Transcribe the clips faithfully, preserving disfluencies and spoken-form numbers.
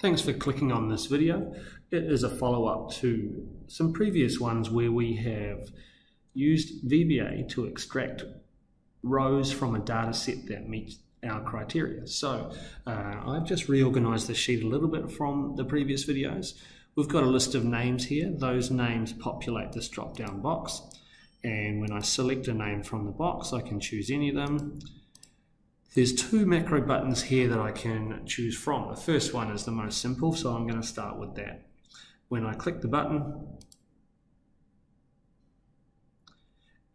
Thanks for clicking on this video. It is a follow-up to some previous ones where we have used V B A to extract rows from a data set that meets our criteria. So uh, I've just reorganized the sheet a little bit from the previous videos. We've got a list of names here. Those names populate this drop-down box, and when I select a name from the box, I can choose any of them. There's two macro buttons here that I can choose from. The first one is the most simple, so I'm going to start with that. When I click the button,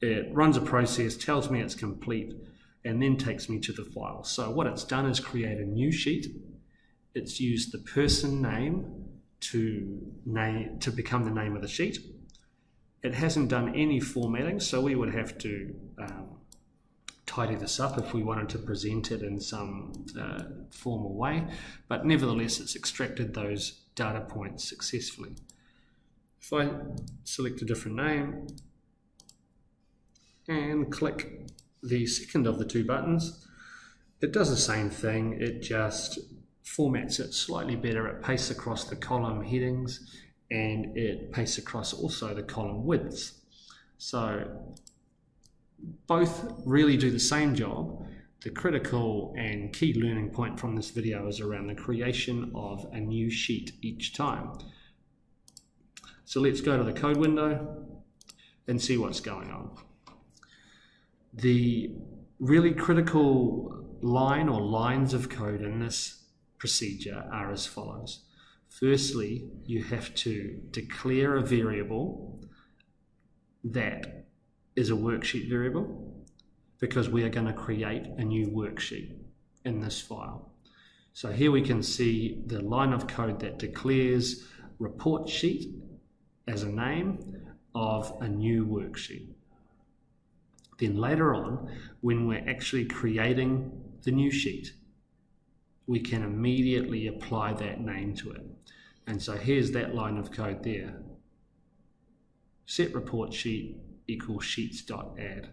it runs a process, tells me it's complete, and then takes me to the file. So what it's done is create a new sheet. It's used the person name to name to become the name of the sheet. It hasn't done any formatting, so we would have to um, tidy this up if we wanted to present it in some uh, formal way, but nevertheless it's extracted those data points successfully. If I select a different name and click the second of the two buttons, it does the same thing. It just formats it slightly better. It pastes across the column headings, and it pastes across also the column widths. So both really do the same job. The critical and key learning point from this video is around the creation of a new sheet each time. So let's go to the code window and see what's going on. The really critical line or lines of code in this procedure are as follows. Firstly, you have to declare a variable that is a worksheet variable, because we are going to create a new worksheet in this file. So here we can see the line of code that declares report sheet as a name of a new worksheet. Then later on, when we're actually creating the new sheet, we can immediately apply that name to it. And so here's that line of code there. Set report sheet equal sheets.add.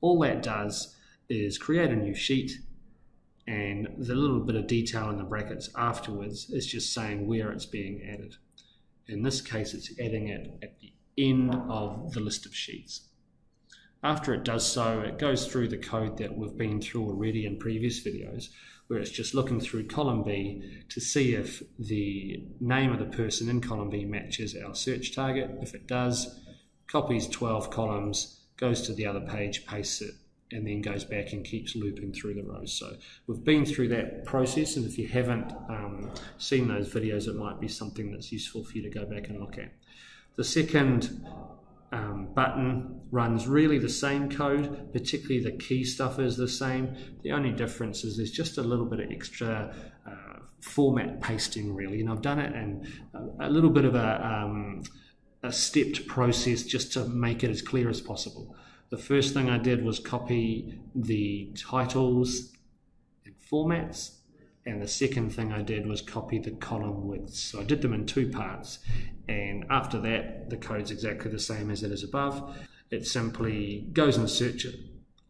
All that does is create a new sheet, and the little bit of detail in the brackets afterwards is just saying where it's being added. In this case, it's adding it at the end of the list of sheets. After it does so, it goes through the code that we've been through already in previous videos, where it's just looking through column B to see if the name of the person in column B matches our search target. If it does, copies twelve columns, goes to the other page, pastes it, and then goes back and keeps looping through the rows. So we've been through that process, and if you haven't um, seen those videos, it might be something that's useful for you to go back and look at. The second um, button runs really the same code, particularly the key stuff is the same. The only difference is there's just a little bit of extra uh, format pasting, really, and I've done it in a little bit of a um, a stepped process just to make it as clear as possible. The first thing I did was copy the titles and formats, and the second thing I did was copy the column widths. So I did them in two parts, and after that the code's exactly the same as it is above. It simply goes in search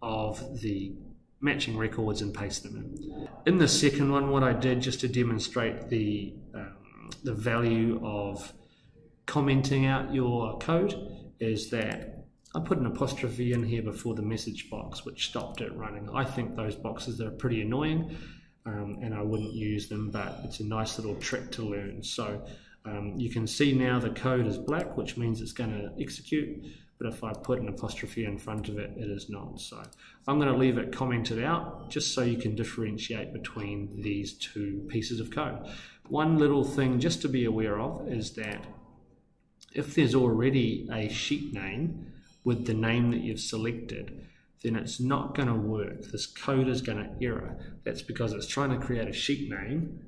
of the matching records and pastes them in. In the second one, what I did just to demonstrate the, um, the value of commenting out your code is that I put an apostrophe in here before the message box, which stopped it running. I think those boxes are pretty annoying, um, and I wouldn't use them, but it's a nice little trick to learn. So um, you can see now the code is black, which means it's going to execute, but if I put an apostrophe in front of it, it is not. So I'm going to leave it commented out just so you can differentiate between these two pieces of code. One little thing just to be aware of is that if there's already a sheet name with the name that you've selected, then it's not going to work. This code is going to error. That's because it's trying to create a sheet name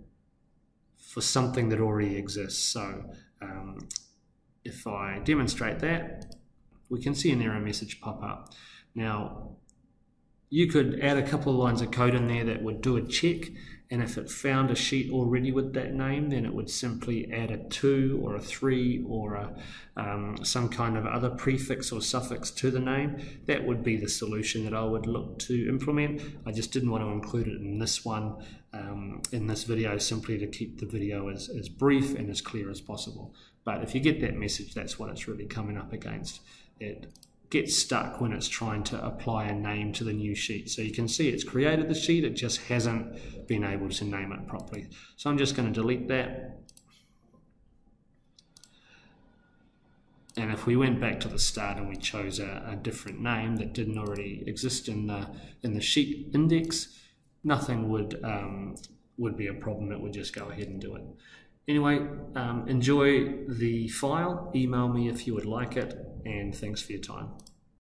for something that already exists. So um, if I demonstrate that, we can see an error message pop up. Now, you could add a couple of lines of code in there that would do a check, and if it found a sheet already with that name, then it would simply add a two or a three or a, um, some kind of other prefix or suffix to the name. That would be the solution that I would look to implement. I just didn't want to include it in this one, um, in this video, simply to keep the video as, as brief and as clear as possible. But if you get that message, that's what it's really coming up against. It gets stuck when it's trying to apply a name to the new sheet. So you can see it's created the sheet, it just hasn't been able to name it properly. So I'm just going to delete that. And if we went back to the start and we chose a, a different name that didn't already exist in the, in the sheet index, nothing would, um, would be a problem. It would just go ahead and do it. Anyway, um, enjoy the file. Email me if you would like it, and thanks for your time.